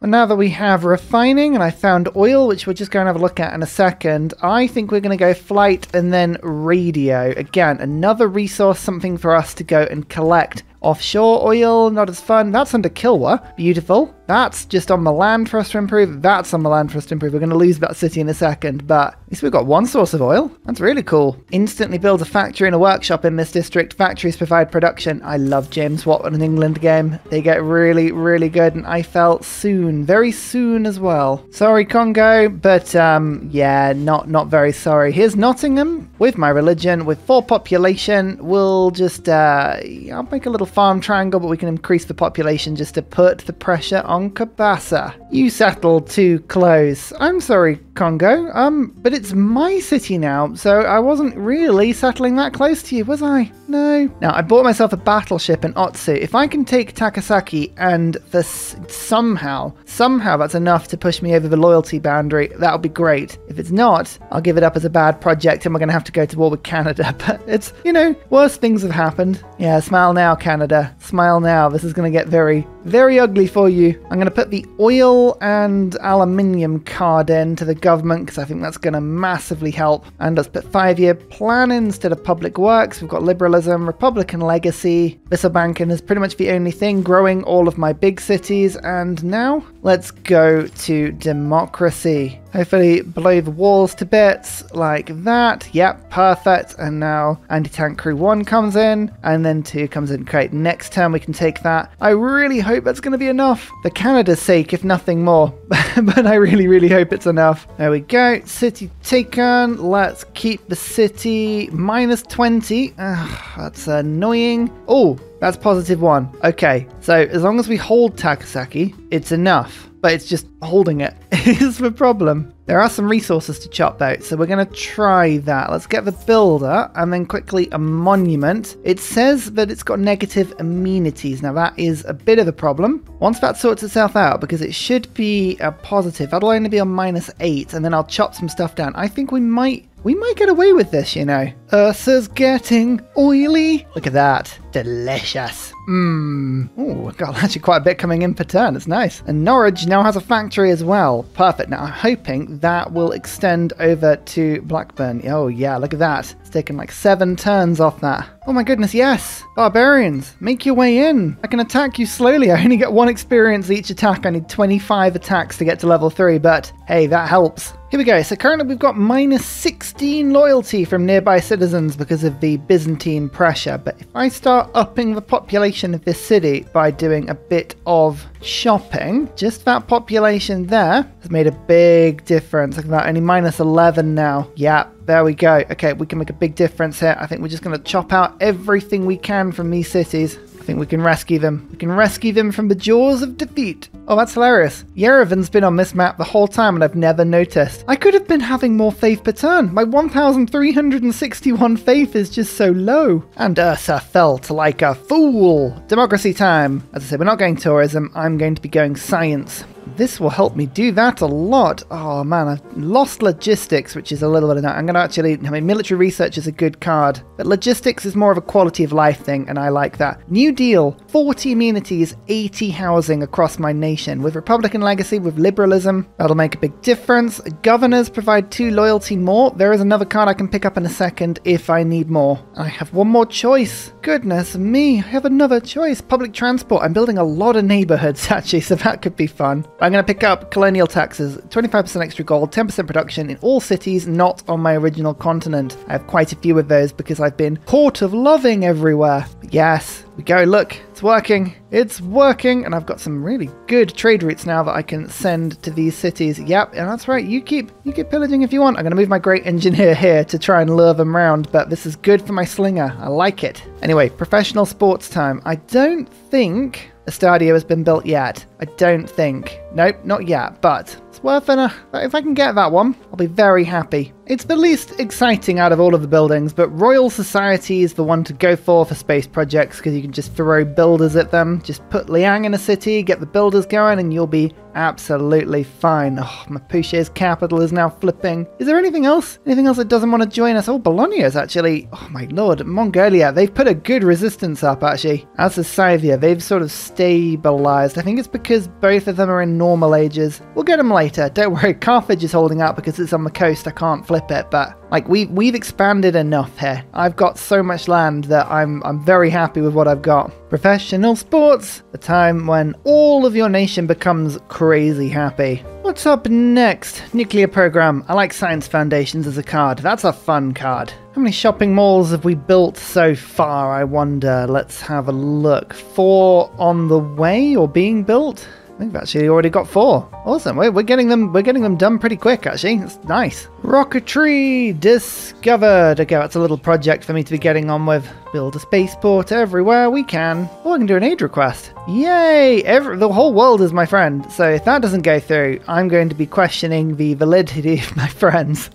Well, now that we have refining and I found oil, which we're just going to have a look at in a second, I think we're going to go flight and then radio. Again, another resource, something for us to go and collect. Offshore oil, not as fun. That's under Kilwa. Beautiful. That's just on the land for us to improve. That's on the land for us to improve. We're going to lose that city in a second, but at least we've got one source of oil. That's really cool. Instantly builds a factory and a workshop in this district. Factories provide production. I love James Watt on an England game. They get really, really good, and I felt soon. Very soon as well. Sorry, Congo, but yeah, not very sorry. Here's Nottingham with my religion. With 4 population, we'll just, I'll make a little farm triangle, but we can increase the population just to put the pressure on Kabasa. You settled too close. I'm sorry, Congo, but it's my city now, so I wasn't really settling that close to you, was I? No. Now, I bought myself a battleship in Otsu. If I can take Takasaki and this somehow that's enough to push me over the loyalty boundary, that'll be great. If it's not, I'll give it up as a bad project and we're going to have to go to war with Canada, but it's, you know, worse things have happened. Yeah, smile now, Canada. Smile now. This is going to get very, very ugly for you. I'm going to put the oil and aluminium card in to the government because I think that's going to massively help. And let's put 5-year plan instead of public works. We've got liberalism, Republican legacy. Bisselbanken is pretty much the only thing growing all of my big cities. And now let's go to democracy. Hopefully blow the walls to bits like that. Yep, perfect. And now anti-tank crew 1 comes in and then 2 comes in. Great, next turn we can take that. I really hope that's going to be enough for Canada's sake, if nothing more. But I really hope it's enough. There we go, city taken. Letlet's keep the city minus 20. Ugh, that's annoying. Oh, that's positive 1. Okay, so as long as we hold Takasaki, it's enough. But it's just holding it is the problem. There are some resources to chop out, so we're going to try that. Let's get the builder and then quickly a monument. It says that it's got negative amenities. Now that is a bit of a problem. Once that sorts itself out, because it should be a positive, that'll only be on minus 8, and then I'll chop some stuff down. I think we might get away with this, you know. Ursa's getting oily. Look at that. Delicious. Mmm. Oh, got actually quite a bit coming in per turn. It's nice. And Norwich now has a factory as well. Perfect. Now I'm hoping that will extend over to Blackburn. Oh yeah, look at that. It's taken like 7 turns off that. Oh my goodness, yes. Barbarians, make your way in. I can attack you slowly. I only get 1 experience each attack. I need 25 attacks to get to level 3, but hey, that helps. Here we go. So currently we've got minus 16 loyalty from nearby citizens because of the Byzantine pressure. But if I start upping the population of this city by doing a bit of shopping, just that population there has made a big difference. Look at that, only minus 11 now. Yep. There we go. Okay, we can make a big difference here. I think we're just going to chop out everything we can from these cities. I think we can rescue them. We can rescue them from the jaws of defeat. Oh, that's hilarious. Yerevan's been on this map the whole time and I've never noticed. I could have been having more faith per turn. My 1,361 faith is just so low. And Ursa felt like a fool. Democracy time. As I said, we're not going tourism. I'm going to be going science. This will help me do that a lot. Oh man, I've lost logistics, which is a little bit of that. I'm going to actually, I mean, military research is a good card, but logistics is more of a quality of life thing, and I like that. New Deal, 40 amenities, 80 housing across my nation. With Republican legacy, with liberalism, that'll make a big difference. Governors provide 2 loyalty more. There is another card I can pick up in a second if I need more. I have one more choice. Goodness me, I have another choice. Public transport. I'm building a lot of neighborhoods actually, so that could be fun. I'm going to pick up colonial taxes, 25% extra gold, 10% production in all cities not on my original continent. I have quite a few of those because I've been court of loving everywhere. But yes, we go, look, it's working. It's working, and I've got some really good trade routes now that I can send to these cities. Yep, and that's right, you keep pillaging if you want. I'm going to move my great engineer here to try and lure them round, but this is good for my slinger. I like it. Anyway, professional sports time. I don't think a stadio has been built yet. I don't think. Nope, not yet, but it's worth it. If I can get that one, I'll be very happy. It's the least exciting out of all of the buildings, but Royal Society is the one to go for space projects because you can just throw builders at them. Just put Liang in a city, get the builders going, and you'll be Absolutely fine. Oh, my Pouchet's capital is now flipping. Is there anything else? Anything else that doesn't want to join us? Oh, Bologna's actually... Oh my lord, Mongolia. They've put a good resistance up, actually. As to Scythia, they've sort of stabilised. I think it's because both of them are in normal ages. We'll get them later. Don't worry, Carthage is holding up because it's on the coast. I can't flip it, but... Like, we've expanded enough here. I've got so much land that I'm very happy with what I've got. Professional sports, the time when all of your nation becomes crazy happy. What's up next? Nuclear program. I like science foundations as a card. That's a fun card. How many shopping malls have we built so far, I wonder? Let's have a look. 4 on the way or being built? I think we've actually already got 4. Awesome. We're getting them done pretty quick, actually. It's nice. Rocketry discovered. Okay, that's a little project for me to be getting on with. Build a spaceport everywhere we can. Oh, I can do an aid request. Yay! The whole world is my friend. So if that doesn't go through, I'm going to be questioning the validity of my friends.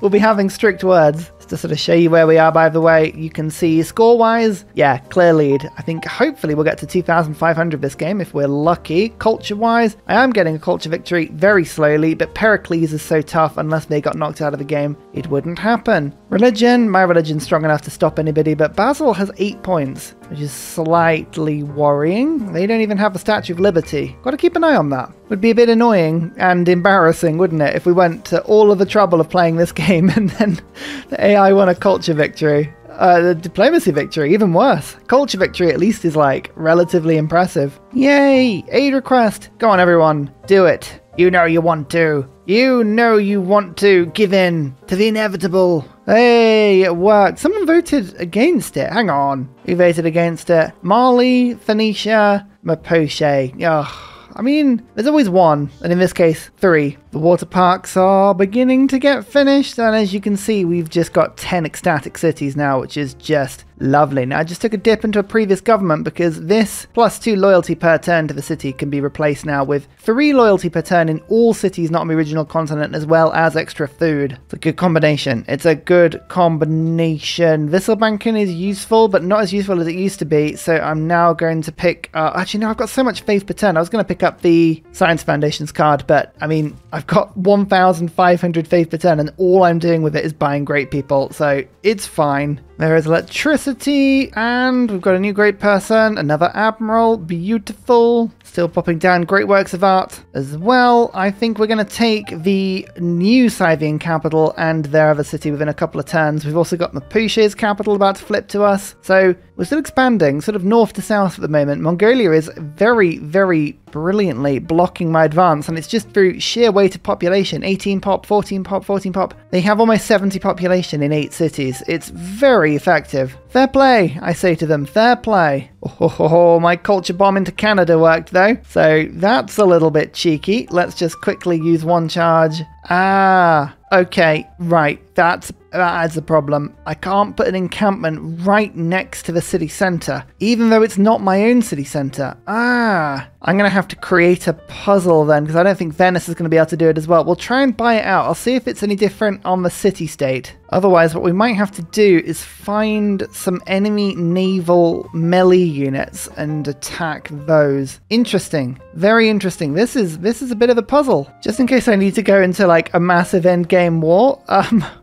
We'll be having strict words. To sort of show you where we are, by the way, you can see score wise, yeah, clear lead. I think hopefully we'll get to 2,500 this game if we're lucky. Culture wise, I am getting a culture victory very slowly, but Pericles is so tough, unless they got knocked out of the game, it wouldn't happen. Religion, my religion's strong enough to stop anybody, but Basil has 8 points, which is slightly worrying. They don't even have the Statue of Liberty. Got to keep an eye on that. Would be a bit annoying and embarrassing, wouldn't it, if we went to all of the trouble of playing this game and then the AI won a culture victory. The diplomacy victory, even worse. Culture victory at least is like relatively impressive. Yay! Aid request! Go on everyone, do it. You know you want to. You know you want to give in to the inevitable. Hey, it worked. Someone voted against it. Hang on. Who voted against it? Mali, Phoenicia, Mapuche. Ugh. I mean, there's always one, and in this case, 3. The water parks are beginning to get finished, and as you can see, we've just got 10 ecstatic cities now, which is just lovely. Now, I just took a dip into a previous government because this +2 loyalty per turn to the city can be replaced now with 3 loyalty per turn in all cities not on the original continent, as well as extra food. It's a good combination. It's a good combination. Visselbanken is useful, but not as useful as it used to be, so I'm now going to pick... actually, no, I've got so much faith per turn. I was going to pick up the Science Foundations card, but, I mean, I've got 1,500 faith per turn, and all I'm doing with it is buying great people, so it's fine. There is electricity, and we've got a new great person, another admiral, beautiful. Still popping down great works of art as well. I think we're going to take the new Scythian capital and their other city within a couple of turns. We've also got Mapuche's capital about to flip to us. So we're still expanding, sort of north to south at the moment. Mongolia is very, very brilliantly blocking my advance, and it's just through sheer weight of population. 18 pop, 14 pop, 14 pop. They have almost 70 population in 8 cities. It's very effective. Fair play, I say to them. Fair play. Oh, my culture bomb into Canada worked though, so that's a little bit cheeky. Let's just quickly use 1 charge. Ah, okay, right, that adds a problem. I can't put an encampment right next to the city centre, even though it's not my own city centre. Ah, I'm going to have to create a puzzle then, because I don't think Venice is going to be able to do it as well. We'll try and buy it out. I'll see if it's any different on the city-state. Otherwise, what we might have to do is find some enemy naval melee units and attack those. Interesting. Very interesting. This is a bit of a puzzle. Just in case I need to go into like a massive endgame war,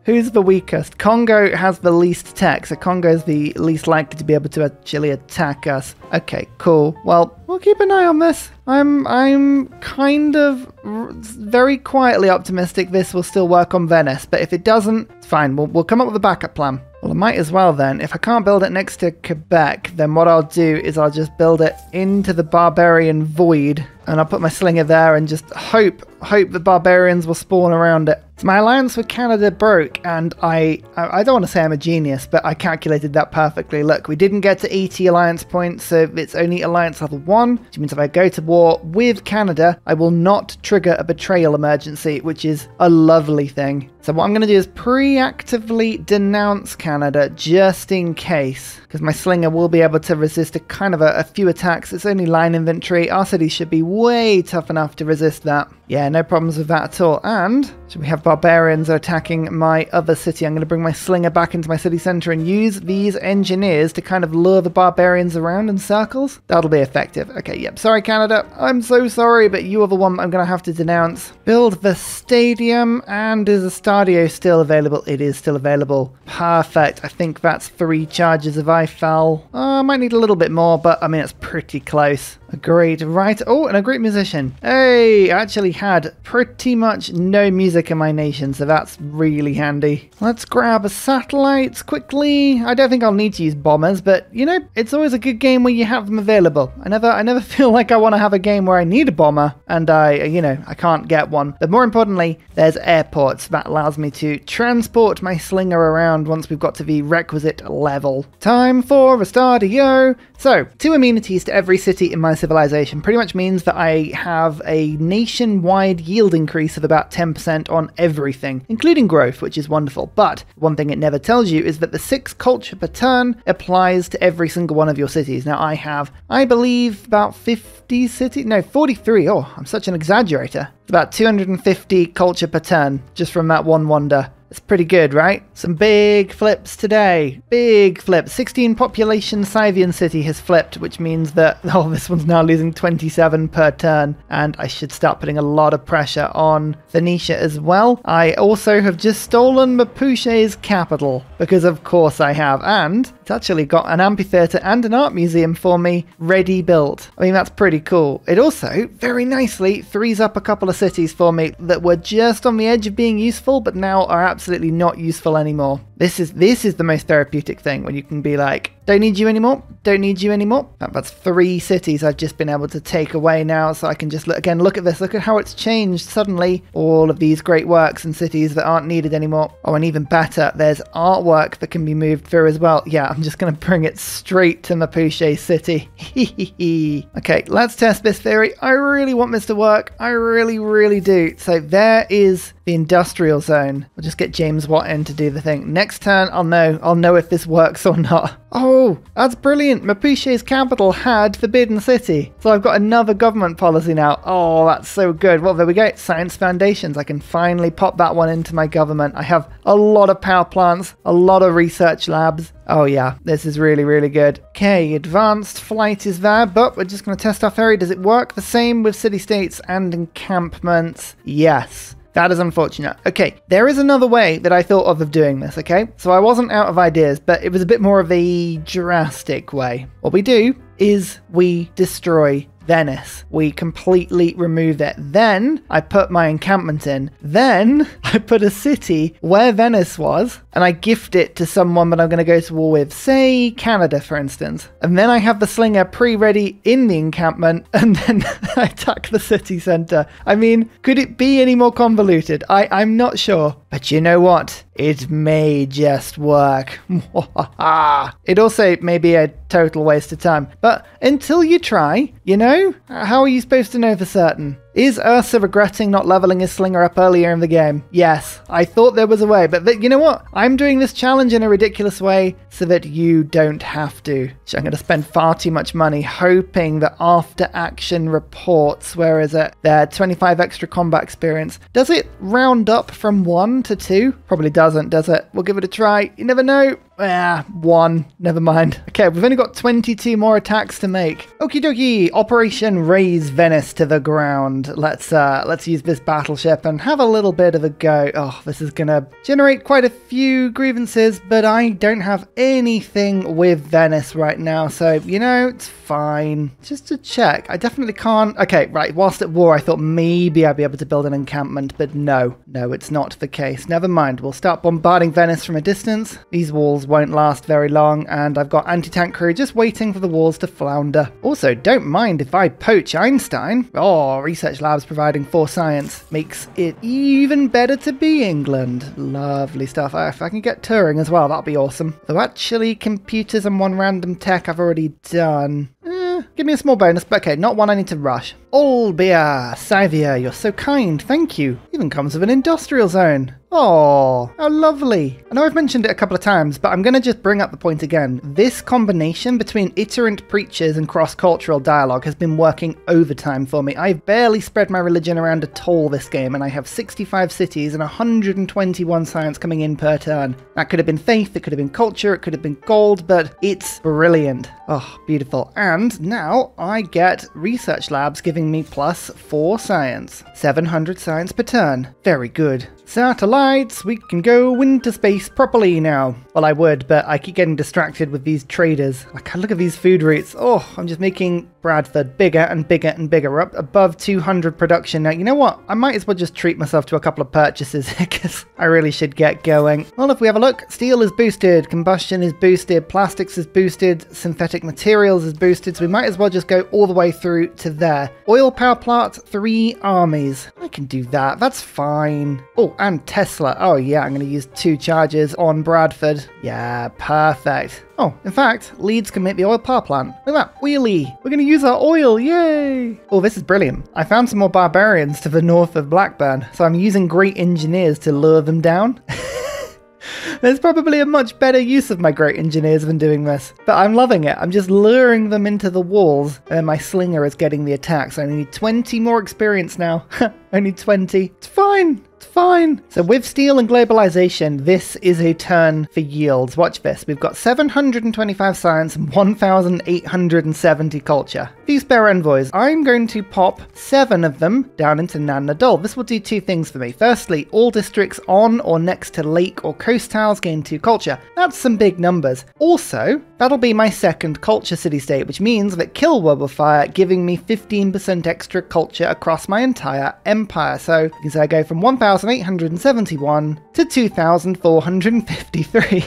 who's the weakest? Congo has the least tech, so Congo's the least likely to be able to actually attack us. Okay, cool. Well, we'll keep an eye on this. I'm kind of very quietly optimistic this will still work on Venice, but if it doesn't, it's fine. We'll come up with a backup plan. Well, I might as well then. If I can't build it next to Quebec, then what I'll do is I'll just build it into the barbarian void, and I'll put my slinger there and just hope the barbarians will spawn around it. So my alliance with Canada broke, and I don't want to say I'm a genius, but I calculated that perfectly. Look, we didn't get to 80 alliance points, so it's only alliance level 1, which means if I go to war with Canada, I will not trigger a betrayal emergency, which is a lovely thing. So what I'm going to do is pre-actively denounce Canada, just in case. because my slinger will be able to resist a kind of a few attacks. It's only line infantry. Our city should be way tough enough to resist that. Yeah, no problems with that at all. And so we have barbarians attacking my other city. I'm going to bring my slinger back into my city center and use these engineers to kind of lure the barbarians around in circles. That'll be effective. Okay, yep. Sorry, Canada. I'm so sorry, but you are the one I'm going to have to denounce. Build the stadium. And is the stadio still available? It is still available. Perfect. I think that's 3 charges of Eiffel. I might need a little bit more, but I mean, it's pretty close. A great writer. Oh, and a great musician. Hey, I actually had pretty much no music in my nation, so that's really handy. Let's grab a satellite quickly. I don't think I'll need to use bombers, but you know, it's always a good game where you have them available. I never feel like I want to have a game where I need a bomber and I can't get one. But more importantly, there's airports that allows me to transport my slinger around once we've got to the requisite level. Time for a stadio. So 2 amenities to every city in my civilization pretty much means that I have a nationwide yield increase of about 10% on everything, including growth, which is wonderful. But one thing it never tells you is that the 6th culture per turn applies to every single one of your cities. Now I have, I believe, about 50 cities, no, 43. Oh, I'm such an exaggerator. It's about 250 culture per turn just from that one wonder. It's pretty good, right? Some big flips today. Big flips. 16 population Scythian city has flipped, which means that, oh, this one's now losing 27 per turn. And I should start putting a lot of pressure on Phoenicia as well. I also have just stolen Mapuche's capital, because of course I have. And it's actually got an amphitheater and an art museum for me ready built. I mean, that's pretty cool. It also very nicely threes up a couple of cities for me that were just on the edge of being useful, but now are absolutely not useful anymore. This is the most therapeutic thing, when you can be like, don't need you anymore, don't need you anymore. That's 3 cities I've just been able to take away now, so I can just look at this, look at how it's changed suddenly. All of these great works and cities that aren't needed anymore. Oh, and even better, there's artwork that can be moved through as well. Yeah, I'm just going to bring it straight to Mapuche City. Okay, let's test this theory. I really want this to work. I really, really do. So there is the industrial zone. We'll just get James Watt in to do the thing. Next turn, I'll know if this works or not. Oh, that's brilliant. Mapuche's capital had Forbidden City. So I've got another government policy now. Oh, that's so good. Well, there we go. Science Foundations. I can finally pop that one into my government. I have a lot of power plants, a lot of research labs. Oh yeah, this is really, really good. Okay, advanced flight is there, but we're just going to test our ferry. Does it work? The same with city-states and encampments. Yes. That is unfortunate. Okay, there is another way that I thought of doing this, okay? So I wasn't out of ideas, but it was a bit more of a drastic way. What we do is we destroy Venice. We completely remove it. Then I put my encampment in. Then I put a city where Venice was, and I gift it to someone that I'm going to go to war with, say Canada, for instance. And then I have the slinger pre-ready in the encampment, and then I attack the city center. I mean, could it be any more convoluted? I'm not sure. But you know what? It may just work. It also may be a total waste of time. But until you try, you know, how are you supposed to know for certain? Is Ursa regretting not leveling his slinger up earlier in the game? Yes, I thought there was a way, but you know what? I'm doing this challenge in a ridiculous way so that you don't have to. So I'm going to spend far too much money hoping that after action reports, where is it? There, 25 extra combat experience. Does it round up from 1 to 2? Probably doesn't, does it? We'll give it a try. You never know. Ah, 1. Never mind. Okay, we've only got 22 more attacks to make. Okie dokie. Operation Raise Venice to the Ground. Let's use this battleship and have a little bit of a go. Oh, this is going to generate quite a few grievances, but I don't have anything with Venice right now. So, you know, it's fine. Just to check. I definitely can't. Okay, right. Whilst at war, I thought maybe I'd be able to build an encampment, but no, it's not the case. Never mind. We'll start bombarding Venice from a distance. These walls won't last very long, and I've got anti-tank crew just waiting for the walls to flounder. Also, don't mind if I poach Einstein. Oh, research labs providing for science makes it even better to be England. Lovely stuff. If I can get Turing as well, that'll be awesome. Though actually, computers and one random tech I've already done. Give me a small bonus, but okay, not one I need to rush. Olbia! Scythia, you're so kind, thank you. Even comes with an industrial zone. Oh, how lovely. I know I've mentioned it a couple of times, but I'm going to just bring up the point again. This combination between iterant preachers and cross-cultural dialogue has been working overtime for me. I've barely spread my religion around at all this game, and I have 65 cities and 121 science coming in per turn. That could have been faith, it could have been culture, it could have been gold, but it's brilliant. Oh, beautiful. And now I get research labs giving me +4 science. 700 science per turn. Very good. Satellites, we can go into space properly now. Well, I would, but I keep getting distracted with these traders. Like, look at these food routes. Oh, I'm just making Bradford bigger and bigger and bigger. We're up above 200 production. Now, you know what? I might as well just treat myself to a couple of purchases because I really should get going. Well, if we have a look, steel is boosted, combustion is boosted, plastics is boosted, synthetic materials is boosted. So we might as well just go all the way through to there. Oil power plant, 3 armies. I can do that. That's fine. Oh, and Tesla. Oh yeah, I'm going to use 2 charges on Bradford. Yeah, perfect. Oh, in fact, Leeds can make the oil power plant. Look at that, wheelie. We're going to use our oil, yay! Oh, this is brilliant. I found some more barbarians to the north of Blackburn, so I'm using great engineers to lure them down. There's probably a much better use of my great engineers than doing this, but I'm loving it. I'm just luring them into the walls, and my slinger is getting the attacks. I only need 20 more experience now. Only 20. It's fine. It's fine. So with steel and globalization, this is a turn for yields. Watch this. We've got 725 science and 1,870 culture. These spare envoys, I'm going to pop 7 of them down into Nan Nadol. This will do 2 things for me. Firstly, all districts on or next to lake or coast tiles gain 2 culture. That's some big numbers. Also, that'll be my 2nd culture city-state, which means that Kilwa will fire, giving me 15% extra culture across my entire empire. So you can say I go from 1,871 to 2,453.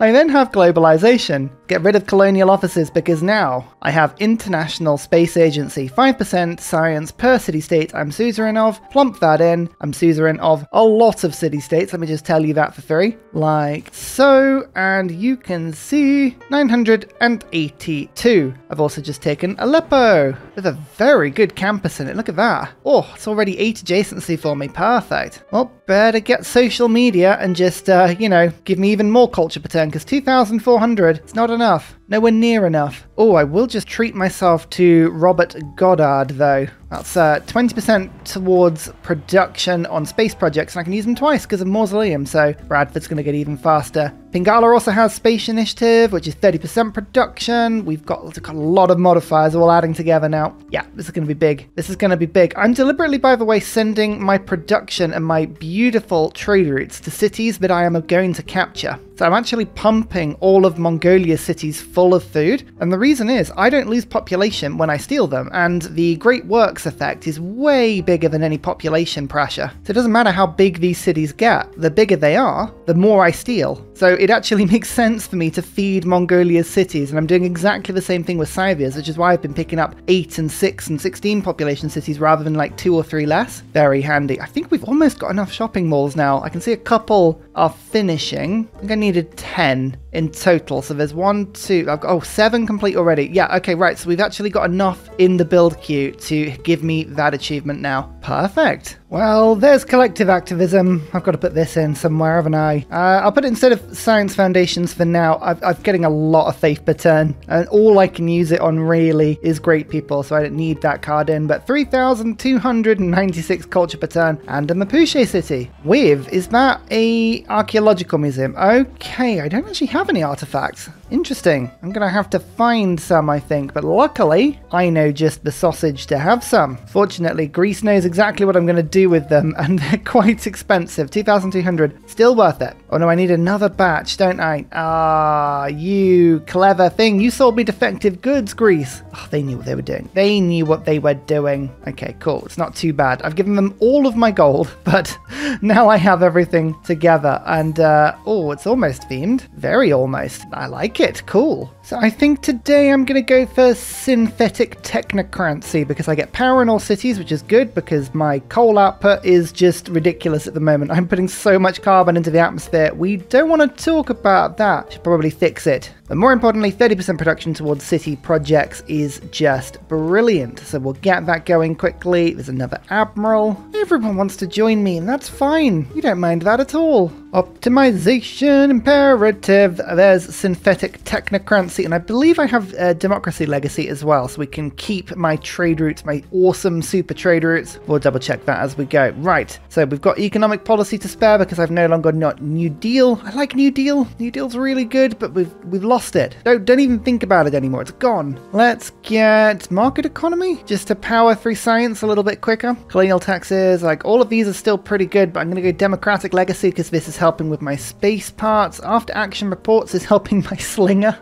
I then have globalization. Get rid of colonial offices because now I have International Space Agency. 5% science per city-state I'm suzerain of. Plump that in. I'm suzerain of a lot of city-states. Let me just tell you that for free. Like so. And you can see 982. I've also just taken Aleppo with a very good campus in it. Look at that. Oh, it's already 8 adjacency for me. Perfect. Well, better get social media and just, you know, give me even more culture per turn because 2,400, it's not enough. Nowhere near enough. Oh, I will just treat myself to Robert Goddard, though. That's 20% towards production on space projects, and I can use them twice because of Mausoleum, so Bradford's going to get even faster. Pingala also has Space Initiative, which is 30% production. We've got a lot of modifiers all adding together now. Yeah, this is going to be big. This is going to be big. I'm deliberately, by the way, sending my production and my beautiful trade routes to cities that I am going to capture. So I'm actually pumping all of Mongolia's cities full of food, and the reason is I don't lose population when I steal them, and the Great Works effect is way bigger than any population pressure. So it doesn't matter how big these cities get, the bigger they are, the more I steal. So it actually makes sense for me to feed Mongolia's cities, and I'm doing exactly the same thing with Scythia's, which is why I've been picking up 8 and 6 and 16 population cities rather than like 2 or 3 less. Very handy. I think we've almost got enough shopping malls now. I can see a couple are finishing. I think I needed 10 in total, so there's 1, 2, I've got 7 complete already. Yeah, okay, right, so we've actually got enough in the build queue to give me that achievement now. Perfect. Well, there's collective activism. I've got to put this in somewhere, haven't I? I'll put it instead of science foundations for now. I'm getting a lot of faith per turn, and all I can use it on really is great people, so I don't need that card in, but 3,296 culture per turn and a Mapuche city. With, is that a archaeological museum? Okay, I don't actually have any artifacts. Interesting. I'm gonna have to find some, I think, but luckily I know just the sausage to have some. Fortunately, Greece knows exactly what I'm gonna do with them, and they're quite expensive. 2,200, still worth it. Oh no, I need another batch, don't I? Ah, you clever thing. You sold me defective goods, Greece. Oh, they knew what they were doing. They knew what they were doing. Okay, cool. It's not too bad. I've given them all of my gold, but now I have everything together, and oh, it's almost themed. Very almost. I like it. Cool. So I think today I'm going to go for synthetic technocracy because I get power in all cities, which is good because my coal output is just ridiculous at the moment. I'm putting so much carbon into the atmosphere. We don't want to talk about that. Should probably fix it. But more importantly, 30% production towards city projects is just brilliant. So we'll get that going quickly. There's another admiral. Everyone wants to join me, and that's fine. You don't mind that at all. Optimization imperative. There's synthetic technocracy, and I believe I have a democracy legacy as well, so we can keep my trade routes, my awesome super trade routes. We'll double check that as we go. Right, so we've got economic policy to spare because I've no longer not New Deal. I like New Deal. New Deal's really good, but we've lost it. Don't even think about it anymore. It's gone. Let's get market economy just to power through science a little bit quicker. Colonial taxes, like all of these are still pretty good, but I'm going to go democratic legacy because this is helping with my space parts. After action reports is helping my slinger,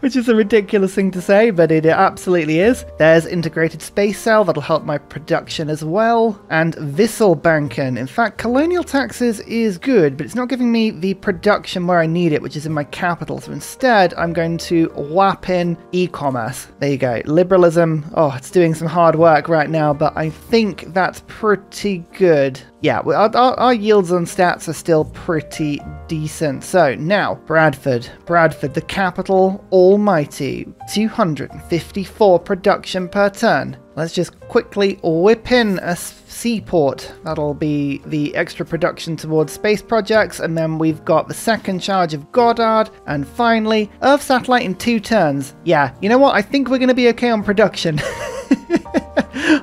which is a ridiculous thing to say, but it absolutely is. There's integrated space cell. That'll help my production as well. And Visselbanken. In fact, colonial taxes is good, but it's not giving me the production where I need it, which is in my capital. So instead, I'm going to whap in e-commerce. There you go. Liberalism. Oh, it's doing some hard work right now, but I think that's pretty good. Yeah, our yields and stats are still pretty decent. So now, Bradford, the capital almighty, 254 production per turn. Let's just quickly whip in a seaport. That'll be the extra production towards space projects. And then we've got the second charge of Goddard. And finally, Earth satellite in 2 turns. Yeah, you know what? I think we're going to be okay on production.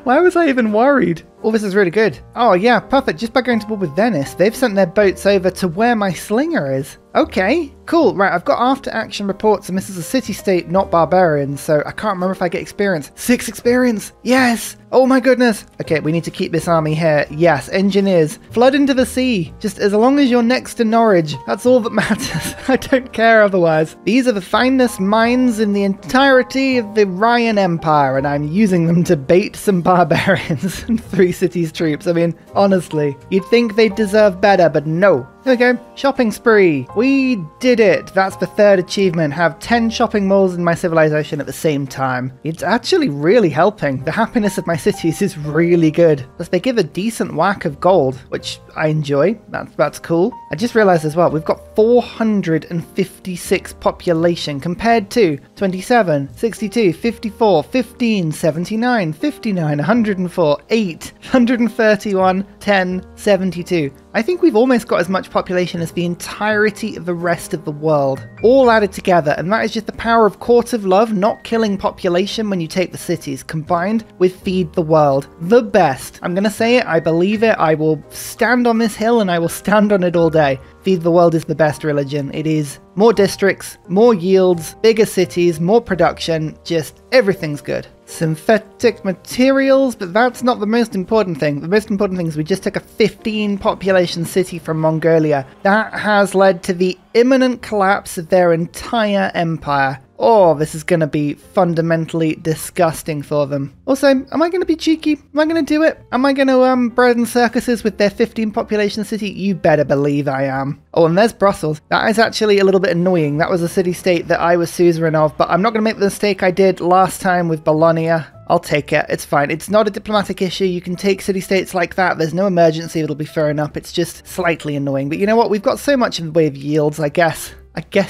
Why was I even worried? Oh, this is really good. Oh, yeah, perfect. Just by going to war with Venice, they've sent their boats over to where my slinger is. Okay, cool. Right, I've got after action reports, and this is a city-state, not barbarian, so I can't remember if I get experience. 6 experience! Yes! Oh my goodness! Okay, we need to keep this army here. Yes, engineers. Flood into the sea! Just as long as you're next to Norwich. That's all that matters. I don't care otherwise. These are the finest mines in the entirety of the Ryan Empire, and I'm using them to bait some barbarians and 3 cities troops. I mean, honestly, you'd think they deserve better, but no. There we go. Shopping spree. We did it. That's the 3rd achievement. Have 10 shopping malls in my civilization at the same time. It's actually really helping. The happiness of my cities is really good. Plus they give a decent whack of gold, which I enjoy. That's cool. I just realized as well, we've got 456 population compared to 27, 62, 54, 15, 79, 59, 104, 8, 131, 10, 72. I think we've almost got as much population as the entirety of the rest of the world, all added together, and that is just the power of Court of Love not killing population when you take the cities, combined with Feed the World. The best. I'm gonna say it, I believe it, I will stand on this hill and I will stand on it all day. Feed the World is the best religion. It is more districts, more yields, bigger cities, more production, just everything's good. Synthetic materials, but that's not the most important thing. The most important thing is we just took a 15 population city from Mongolia. That has led to the imminent collapse of their entire empire. Oh, this is going to be fundamentally disgusting for them. Also, am I going to be cheeky? Am I going to do it? Am I going to bread and circuses with their 15 population city? You better believe I am. Oh, and there's Brussels. That is actually a little bit annoying. That was a city-state that I was suzerain of, but I'm not going to make the mistake I did last time with Bologna. I'll take it. It's fine. It's not a diplomatic issue. You can take city-states like that. There's no emergency. It'll be thrown up. It's just slightly annoying. But you know what? We've got so much in the way of yields, I guess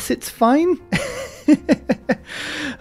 it's fine.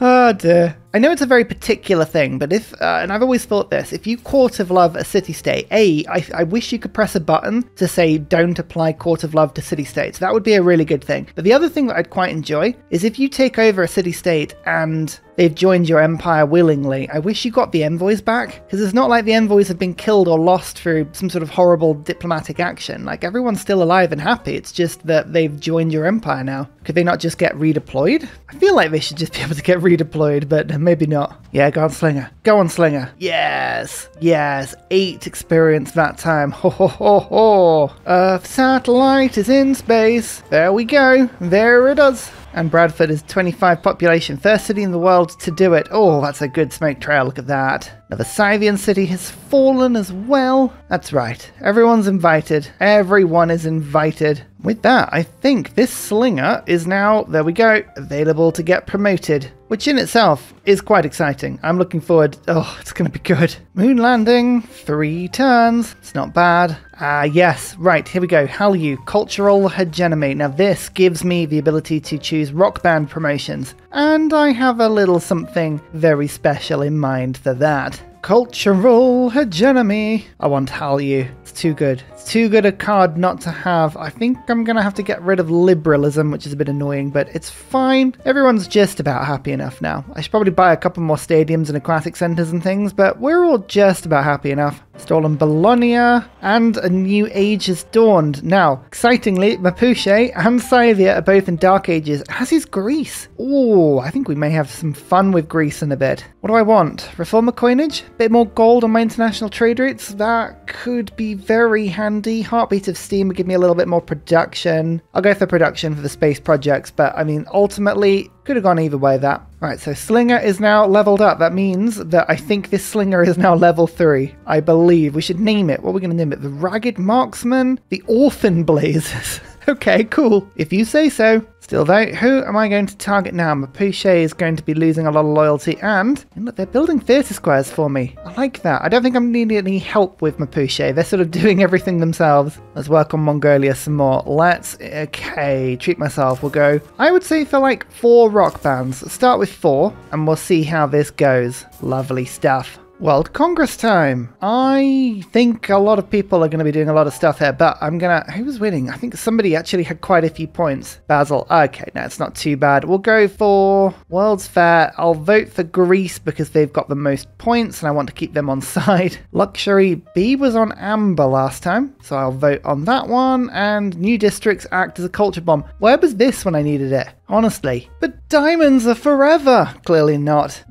Oh dear. I know it's a very particular thing, but if, and I've always thought this, if you Court of Love a city-state, I wish you could press a button to say don't apply Court of Love to city-states. That would be a really good thing. But the other thing that I'd quite enjoy is if you take over a city-state and they've joined your empire willingly, I wish you got the envoys back, because it's not like the envoys have been killed or lost through some sort of horrible diplomatic action. Like, everyone's still alive and happy, it's just that they've joined your empire now. Could they not just get redeployed? I feel like they should just be able to get redeployed, but maybe not. Yeah, go on, Slinger. Go on, Slinger. Yes. Yes. 8 experience that time. Ho, ho, ho, ho. Earth satellite is in space. There we go. There it is. And Bradford is 25 population, 1st city in the world to do it. Oh, that's a good smoke trail, look at that. Now the Scythian city has fallen as well. That's right, everyone's invited. Everyone is invited. With that, I think this slinger is now, there we go, available to get promoted. Which in itself is quite exciting. I'm looking forward, oh, it's gonna be good. Moon landing, 3 turns, it's not bad. Yes, right, here we go. Hallyu, cultural hegemony. Now this gives me the ability to choose rock band promotions, and I have a little something very special in mind for that. Cultural hegemony. I want Hallyu. It's too good. It's too good a card not to have. I think I'm going to have to get rid of liberalism, which is a bit annoying, but it's fine. Everyone's just about happy enough now. I should probably buy a couple more stadiums and aquatic centres and things, but we're all just about happy enough. Stolen Bologna, and a new age has dawned. Now, excitingly, Mapuche and Scythia are both in Dark Ages, as is Greece. Ooh, I think we may have some fun with Greece in a bit. What do I want? Reformer coinage? Bit more gold on my international trade routes? That could be very handy. Heartbeat of Steam would give me a little bit more production. I'll go for production for the space projects, but I mean, ultimately, could have gone either way that. Right, so Slinger is now leveled up. That means that I think this Slinger is now level 3. I believe we should name it. What are we going to name it? The Ragged Marksman? The Orphan Blazers. Okay, cool. If you say so. Still though, who am I going to target now? Mapuche is going to be losing a lot of loyalty, and look, they're building theatre squares for me. I like that. I don't think I'm needing any help with Mapuche. They're sort of doing everything themselves. Let's work on Mongolia some more. Let's, okay, treat myself. We'll go, I would say, for like 4 rock bands. Let's start with 4, and we'll see how this goes. Lovely stuff. World Congress time. I think a lot of people are going to be doing a lot of stuff here, but I'm going to... Who was winning? I think somebody actually had quite a few points. Basil. Okay, no, it's not too bad. We'll go for World's Fair. I'll vote for Greece because they've got the most points and I want to keep them on side. Luxury. B was on amber last time, so I'll vote on that one. And new districts act as a culture bomb. Where was this when I needed it? Honestly. But diamonds are forever! Clearly not.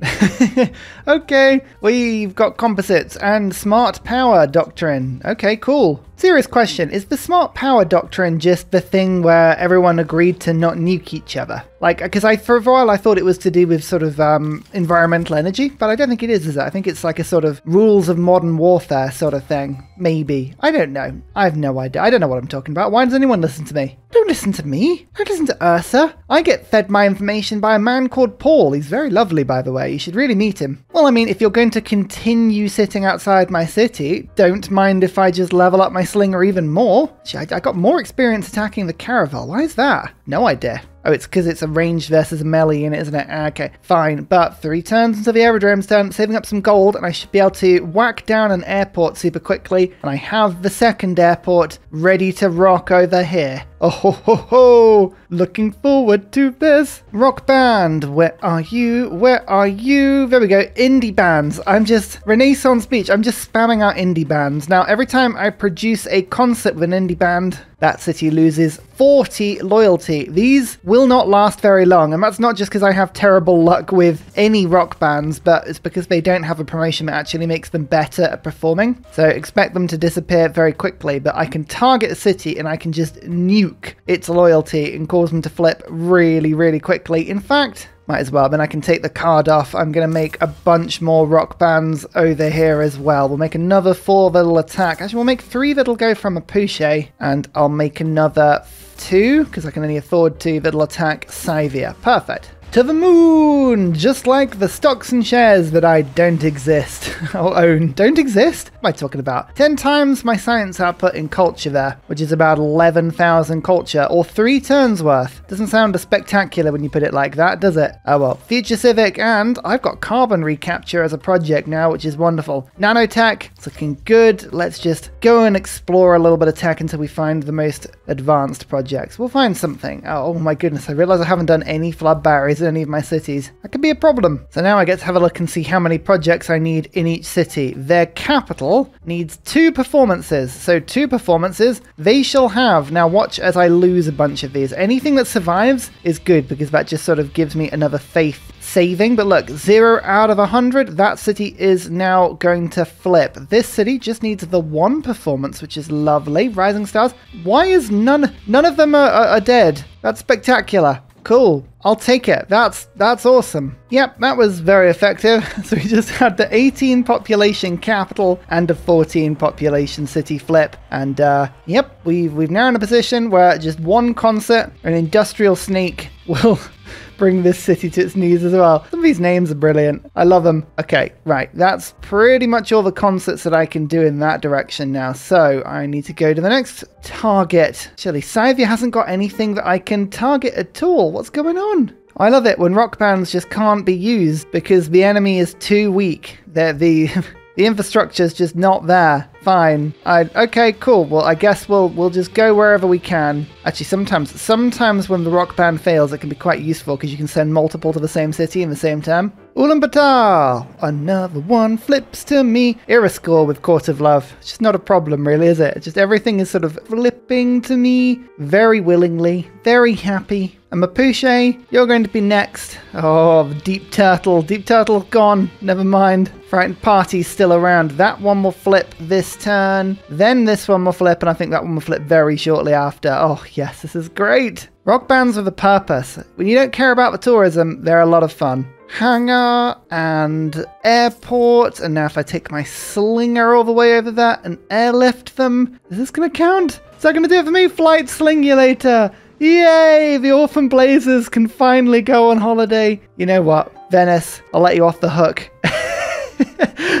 Okay, we've got composites and smart power doctrine. Okay, cool. Serious question, is the smart power doctrine just the thing where everyone agreed to not nuke each other? Like, because for a while I thought it was to do with sort of environmental energy, but I don't think it is it? I think it's like a sort of rules of modern warfare sort of thing. Maybe. I don't know. I have no idea. I don't know what I'm talking about. Why does anyone listen to me? Don't listen to me. Don't listen to Ursa. I get fed my information by a man called Paul. He's very lovely, by the way. You should really meet him. Well, I mean, if you're going to continue sitting outside my city, don't mind if I just level up my Slinger even more. Gee, I got more experience attacking the caravel. Why is that? No idea. Oh, it's because it's a ranged versus a melee unit, isn't it? Okay, fine. But 3 turns into the aerodrome's turn, saving up some gold, and I should be able to whack down an airport super quickly. And I have the second airport ready to rock over here. Oh ho ho ho! Looking forward to this! Rock band! Where are you? Where are you? There we go. Indie bands. I'm just... Renaissance Beach. I'm just spamming out indie bands. Now, every time I produce a concert with an indie band, that city loses 40 loyalty. These will not last very long, and that's not just because I have terrible luck with any rock bands, but it's because they don't have a promotion that actually makes them better at performing. So expect them to disappear very quickly, but I can target a city and I can just nuke its loyalty and cause them to flip really, really quickly. In fact, might as well. Then I can take the card off. I'm going to make a bunch more rock bands over here as well. We'll make another 4 that'll attack. Actually, we'll make 3 that'll go from Mapuche, and I'll make another 2, because I can only afford 2 that'll attack Scythia. Perfect. To the moon! Just like the stocks and shares that I don't exist. I'll own. Don't exist? What am I talking about? 10 times my science output in culture there, which is about 11,000 culture, or 3 turns worth. Doesn't sound spectacular when you put it like that, does it? Oh well. Future Civic, and I've got carbon recapture as a project now, which is wonderful. Nanotech, it's looking good. Let's just go and explore a little bit of tech until we find the most advanced projects. We'll find something. Oh my goodness, I realize I haven't done any flood barriers in any of my cities. That could be a problem. So now I get to have a look and see how many projects I need in each city. Their capital needs 2 performances. So 2 performances they shall have. Now watch as I lose a bunch of these. Anything that survives is good because that just sort of gives me another faith saving. But look, 0 out of 100. That city is now going to flip. This city just needs the 1 performance, which is lovely. Rising Stars. Why is none of them are dead? That's spectacular. Cool. I'll take it. That's awesome. Yep, that was very effective. So we just had the 18 population capital and a 14 population city flip. And yep, we've now in a position where just 1 concert, an industrial snake will bring this city to its knees as well. Some of these names are brilliant. I love them. Okay, right. That's pretty much all the concepts that I can do in that direction now. So I need to go to the next target. Actually, Scythia hasn't got anything that I can target at all. What's going on? I love it when rock bands just can't be used because the enemy is too weak. The infrastructure is just not there. Fine. Okay, cool. Well, I guess we'll just go wherever we can. Actually, sometimes when the rock band fails, it can be quite useful because you can send multiple to the same city in the same time. Ulaanbaatar! Another one flips to me. Iriscore with Court of Love. It's just not a problem, really, is it? It's just everything is sort of flipping to me very willingly, very happy. And Mapuche, you're going to be next. Oh, the Deep Turtle. Deep Turtle gone. Never mind. Frightened Party's still around. That one will flip this turn. Then this one will flip, and I think that one will flip very shortly after. Oh, yes, this is great. Rock bands with a purpose. When you don't care about the tourism, they're a lot of fun. Hangar and airport. And now if I take my slinger all the way over there and airlift them. Is this going to count? Is that going to do it for me? Flight Slingulator. Yay! The Orphan Blazers can finally go on holiday. You know what? Venice, I'll let you off the hook.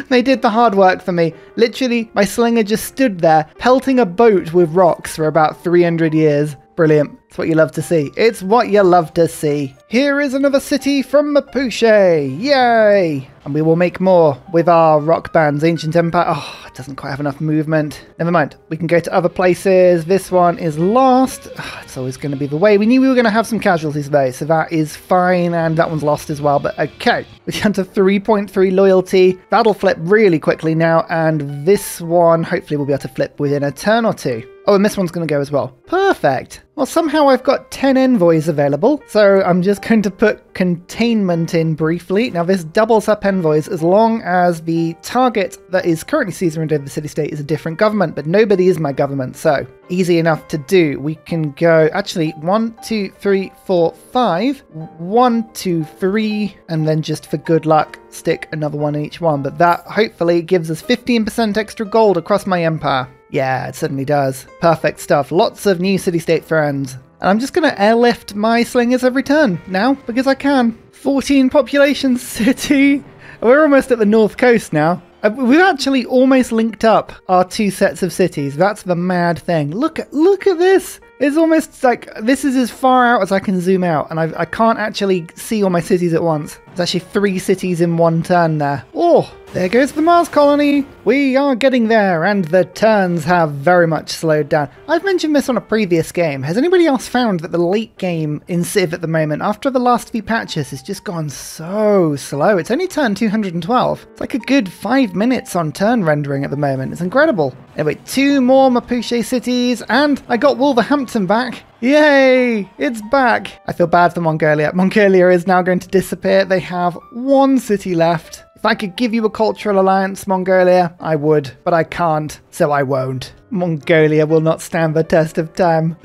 They did the hard work for me. Literally, my slinger just stood there, pelting a boat with rocks for about 300 years. Brilliant. It's what you love to see. It's what you love to see. Here is another city from Mapuche. Yay! And we will make more with our rock bands. Ancient Empire. Oh, it doesn't quite have enough movement. Never mind. We can go to other places. This one is lost. Oh, it's always going to be the way. We knew we were going to have some casualties today, so that is fine. And that one's lost as well. But okay. We're down to 3.3 loyalty. That'll flip really quickly now. And this one, hopefully, we'll be able to flip within a turn or two. Oh, and this one's going to go as well. Perfect. Well, somehow I've got 10 envoys available, so I'm just going to put containment in briefly. Now, this doubles up envoys as long as the target that is currently Caesar and the city-state is a different government, but nobody is my government, so easy enough to do. We can go, actually, 1, 2, 3, 4, 5. 1, 2, 3, and then just for good luck, stick another one in each one. But that hopefully gives us 15% extra gold across my empire. Yeah, it certainly does. Perfect stuff. Lots of new city-state friends. And I'm just going to airlift my slingers every turn now, because I can. 14 population city. We're almost at the north coast now. We've actually almost linked up our two sets of cities. That's the mad thing. Look at this. It's almost like this is as far out as I can zoom out, and I can't actually see all my cities at once. There's actually 3 cities in one turn there. Oh, there goes the Mars colony. We are getting there, and the turns have very much slowed down. I've mentioned this on a previous game. Has anybody else found that the late game in Civ at the moment, after the last few patches, has just gone so slow? It's only turn 212. It's like a good 5 minutes on turn rendering at the moment. It's incredible. Anyway, 2 more Mapuche cities, and I got Wolverhampton back. Yay! It's back. I feel bad for Mongolia. Mongolia is now going to disappear. They have 1 city left. If I could give you a cultural alliance, Mongolia, I would, but I can't, so I won't. Mongolia will not stand the test of time.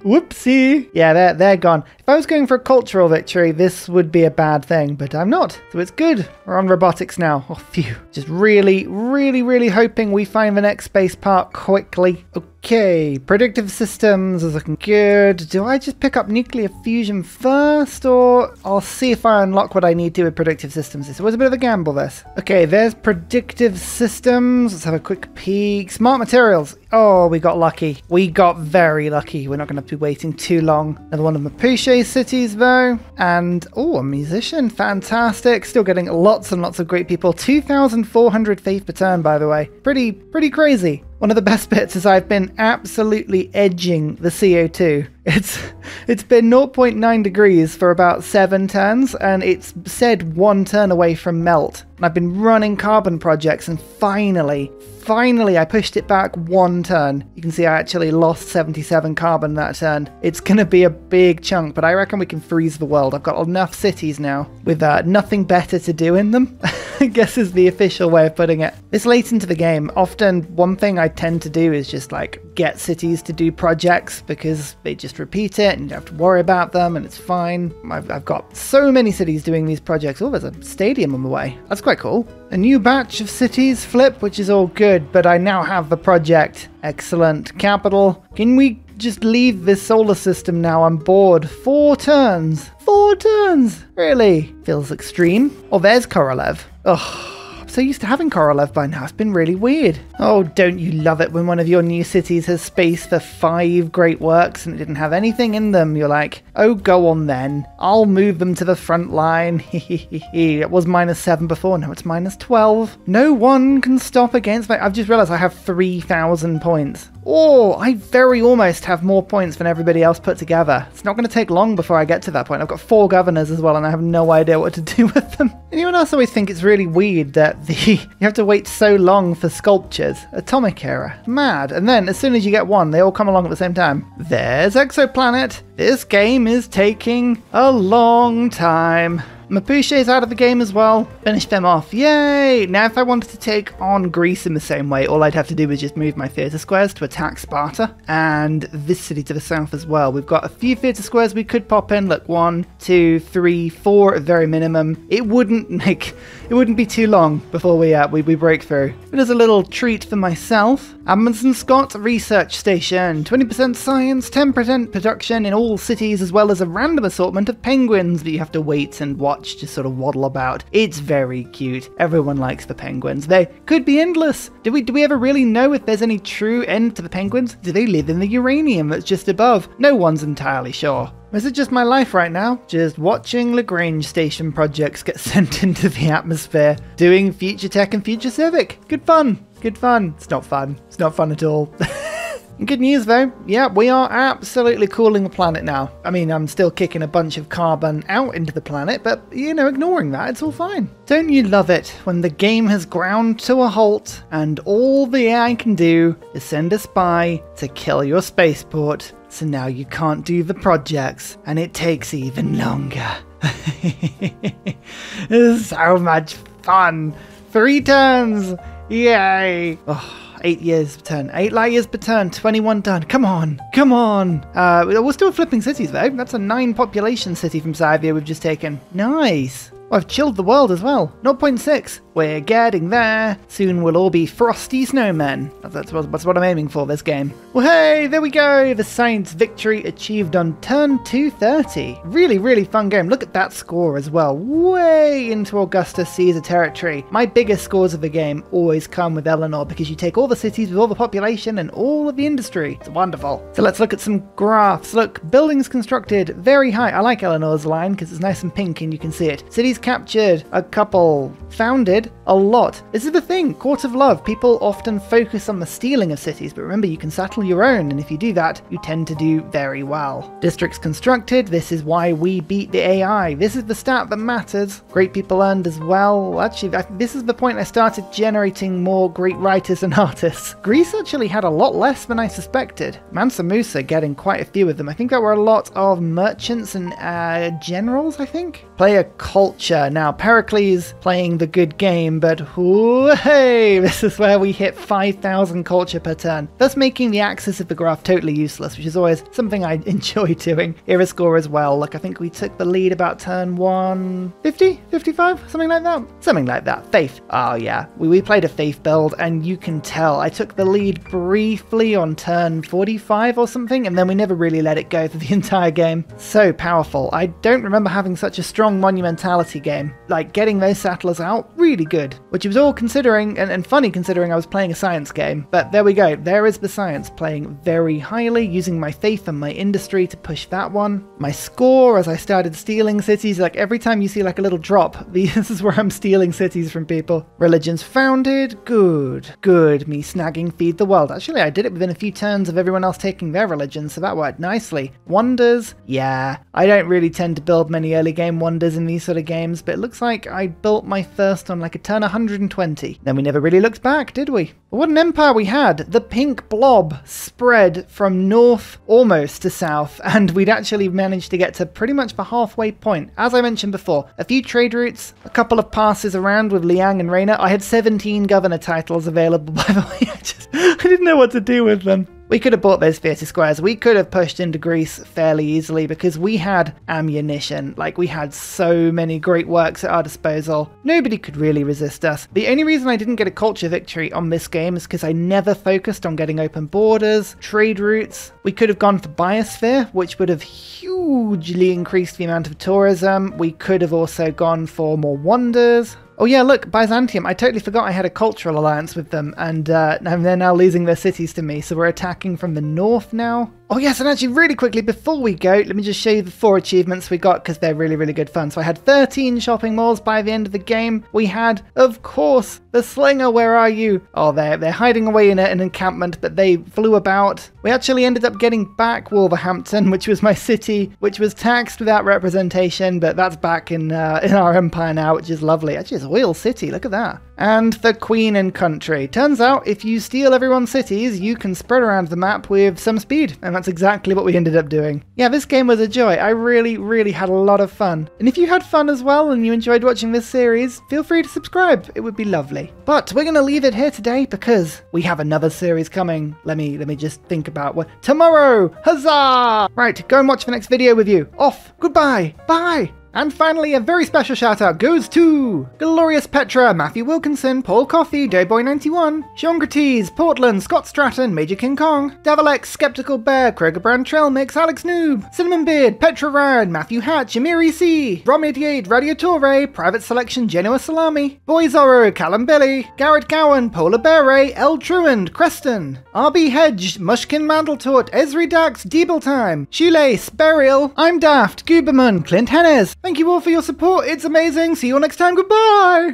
Whoopsie. Yeah, they're gone. If I was going for a cultural victory, this would be a bad thing, but I'm not. So it's good. We're on robotics now. Oh, phew. Just really, really, really hoping we find the next space park quickly. Okay. Predictive systems is looking good. Do I just pick up nuclear fusion first, or I'll see if I unlock what I need to with predictive systems? It's always a bit of a gamble, this. Okay, there's predictive systems. Let's have a quick peek. Smart materials. Oh, we got lucky. We got very lucky. We're not going to be waiting too long. Another one of Mapuche's cities, though. And, oh, a musician. Fantastic. Still getting lots and lots of great people. 2,400 faith per turn, by the way. Pretty crazy. One of the best bits is I've been absolutely edging the CO2. It's been 0.9 degrees for about 7 turns, and it's said 1 turn away from melt. And I've been running carbon projects, and finally I pushed it back 1 turn. You can see I actually lost 77 carbon that turn. It's going to be a big chunk, but I reckon we can freeze the world. I've got enough cities now with nothing better to do in them, I guess is the official way of putting it. This late into the game, often one thing I tend to do is just like get cities to do projects because they just repeat it and you don't have to worry about them and it's fine. I've got so many cities doing these projects. Oh, there's a stadium on the way. That's quite cool. A new batch of cities flip, which is all good, but I now have the project. Excellent. Capital. Can we just leave this solar system now. I'm bored. 4 turns. 4 turns! Really? Feels extreme. Oh, there's Korolev. Ugh. I'm so used to having Korolev by now. It's been really weird. Oh, don't you love it when one of your new cities has space for 5 great works and it didn't have anything in them? You're like, oh, go on then. I'll move them to the front line. It was -7 before. Now it's -12. No one can stop against me. I've just realized I have 3,000 points. Oh, I very almost have more points than everybody else put together. It's not going to take long before I get to that point. I've got 4 governors as well, and I have no idea what to do with them. Anyone else always think it's really weird that you have to wait so long for sculptures? Atomic era. Mad. And then as soon as you get one, they all come along at the same time. There's Exoplanet. This game is taking a long time. Mapuche's out of the game as well. Finish them off. Yay! Now if I wanted to take on Greece in the same way, all I'd have to do was just move my theatre squares to attack Sparta and this city to the south as well. We've got a few theatre squares we could pop in. Look, 1, 2, 3, 4 at very minimum. It wouldn't be too long before we break through. But there's a little treat for myself. Amundsen Scott Research Station. 20% science, 10% production in all cities, as well as a random assortment of penguins that you have to wait and watch. Just sort of waddle about. It's very cute. Everyone likes the penguins. They could be endless. Do we ever really know if there's any true end to the penguins? Do they live in the uranium that's just above? No one's entirely sure. Is it just my life right now? Just watching Lagrange station projects get sent into the atmosphere, doing Future Tech and Future Civic. Good fun. Good fun. It's not fun. It's not fun at all. Good news though, yeah, we are absolutely cooling the planet now. I mean, I'm still kicking a bunch of carbon out into the planet, but, you know, ignoring that, it's all fine. Don't you love it when the game has ground to a halt and all the AI can do is send a spy to kill your spaceport, so now you can't do the projects and it takes even longer. This is so much fun. 3 turns, yay. Oh. 8 years per turn. 8 light years per turn. 21 done. Come on. Come on. We're still flipping cities, though. That's a 9 population city from Sivia we've just taken. Nice. Oh, I've chilled the world as well. 0.6. We're getting there. Soon we'll all be frosty snowmen. That's what I'm aiming for this game. Well, hey, there we go. The science victory achieved on turn 230. Really, really fun game. Look at that score as well. Way into Augustus Caesar territory. My biggest scores of the game always come with Eleanor because you take all the cities with all the population and all of the industry. It's wonderful. So let's look at some graphs. Look, buildings constructed very high. I like Eleanor's line because it's nice and pink and you can see it. Cities captured. A couple. Founded. A lot. This is the thing, Court of Love. People often focus on the stealing of cities, but remember you can settle your own, and if you do that, you tend to do very well. Districts constructed, this is why we beat the AI. This is the stat that matters. Great people earned as well. Actually, this is the point I started generating more great writers and artists. Greece actually had a lot less than I suspected. Mansa Musa getting quite a few of them. I think there were a lot of merchants and generals, I think. Player culture. Now, Pericles playing the good game. But hey, this is where we hit 5,000 culture per turn, thus making the axis of the graph totally useless, which is always something I enjoy doing. Era score as well. Look, I think we took the lead about turn 150, 55, something like that. Something like that. Faith. Oh yeah, we played a faith build and you can tell I took the lead briefly on turn 45 or something, and then we never really let it go for the entire game. So powerful. I don't remember having such a strong monumentality game. Like getting those settlers out, really good, which was all considering and funny considering I was playing a science game. But there we go, there is the science playing very highly, using my faith and my industry to push that one. My score as I started stealing cities, like every time you see like a little drop, this is where I'm stealing cities from people. Religions founded, good, good, me snagging Feed the World. Actually, I did it within a few turns of everyone else taking their religion, so that worked nicely. Wonders, yeah, I don't really tend to build many early game wonders in these sort of games, but it looks like I built my first on like a turn 120. Then we never really looked back, did we? But what an empire we had! The pink blob spread from north almost to south, and we'd actually managed to get to pretty much the halfway point. As I mentioned before, a few trade routes, a couple of passes around with Liang and Rayna. I had 17 governor titles available, by the way. I didn't know what to do with them. We could have bought those theatre squares. We could have pushed into Greece fairly easily because we had ammunition. Like, we had so many great works at our disposal. Nobody could really resist us. The only reason I didn't get a culture victory on this game is because I never focused on getting open borders, trade routes. We could have gone for biosphere, which would have hugely increased the amount of tourism. We could have also gone for more wonders. Oh yeah, look, Byzantium. I totally forgot I had a cultural alliance with them, and they're now losing their cities to me, so we're attacking from the north now. Oh yes, and actually really quickly, before we go, let me just show you the 4 achievements we got, because they're really, really good fun. So I had 13 shopping malls by the end of the game. We had, of course, the Slinger, where are you? Oh, they're hiding away in an encampment, but they flew about. We actually ended up getting back Wolverhampton, which was my city, which was taxed without representation, but that's back in our empire now, which is lovely. Actually, it's Oil City, look at that. And For Queen and Country. Turns out, if you steal everyone's cities, you can spread around the map with some speed, and that's exactly what we ended up doing. Yeah, this game was a joy. I really, really had a lot of fun. And if you had fun as well and you enjoyed watching this series, feel free to subscribe. It would be lovely. But we're going to leave it here today because we have another series coming. Let me just think about what... Tomorrow! Huzzah! Right, go and watch the next video with you. Off. Goodbye. Bye. And finally, a very special shout out goes to Glorious Petra, Matthew Wilkinson, Paul Coffey, Doughboy91, Sean Gratis, Portland, Scott Stratton, Major King Kong, Davalex, Skeptical Bear, Kroger Brand Trailmix, Alex Noob, Cinnamon Beard, Petra Rad, Matthew Hatch, Amiri C, Rom88, Radio Torre, Private Selection, Genoa Salami, Boy Zorro, Callum Billy, Garrett Cowan, Polar Bear Ray, L Truand, Creston, RB Hedge, Mushkin Mandeltort, Esri Dax, Deeble Time, Shoelace, Burial, I'm Daft, Gooberman, Clint Hennes. Thank you all for your support, it's amazing, see you all next time, goodbye!